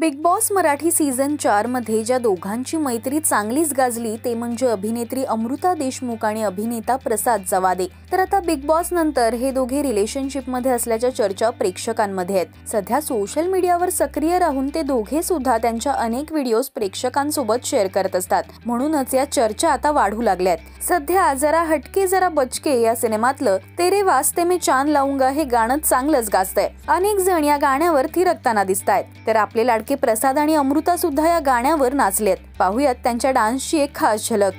Big boss Marathi season 4 मध्ये ज्या दोघांची मैत्री चांगलीच गाजली ते म्हणजे अभिनेत्री अमृता देशमुख आणि अभिनेता प्रसाद जवादे। तर आता बिग बॉस नंतर हे दोघे रिलेशनशिप मध्ये असल्याच्या चर्चा प्रेक्षकांमध्ये आहेत। सध्या सोशल मीडियावर सक्रिय राहून ते दोघे सुद्धा त्यांच्या अनेक व्हिडिओज प्रेक्षकांसोबत शेअर करत असतात, म्हणूनच या चर्चा आता वाढू लागल्यात। सध्या जरा हटके जरा बचके या सिनेमातलं तेरे वास्ते में चांद लाऊंगा हे गाणं चांगलंच गाजतंय। अनेक जण या गाण्यावर थिरकताना दिसतायत। तर आपले लाडके प्रसाद आणि अमृता सुद्धा या गाण्यावर नाचलेत। पाहूयात त्यांच्या डान्सची एक खास झलक।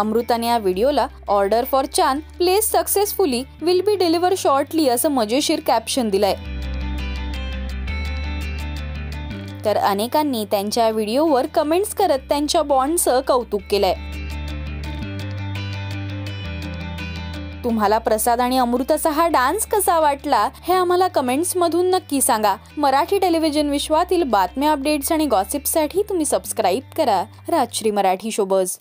अमृताने या व्हिडिओला order for chand place successfully will be deliver shortly असं मजेशीर कॅप्शन दिलंय। तर अनेकांनी त्यांच्या व्हिडिओवर कमेंट्स करत त्यांच्या बॉन्डचं कौतुक केलंय। तुम्हाला प्रसाद आणि अमृताचा हा डान्स कसा वाटला हे आम्हाला कमेंट्स मधून नक्की सांगा। मराठी टेलिव्हिजन विश्वातील बातम्या, अपडेट्स आणि गॉसिपसाठी तुम्ही सबस्क्राइब करा राजश्री मराठी शोबज।